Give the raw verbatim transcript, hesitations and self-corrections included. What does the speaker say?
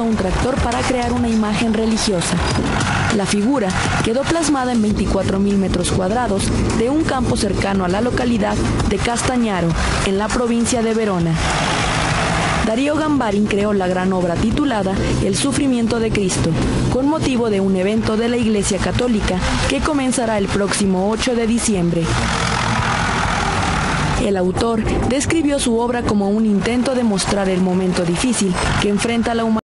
usa un tractor para crear una imagen religiosa. La figura quedó plasmada en veinticuatro mil metros cuadrados de un campo cercano a la localidad de Castañaro, en la provincia de Verona. Darío Gambarín creó la gran obra titulada El Sufrimiento de Cristo, con motivo de un evento de la Iglesia Católica que comenzará el próximo ocho de diciembre. El autor describió su obra como un intento de mostrar el momento difícil que enfrenta la humanidad.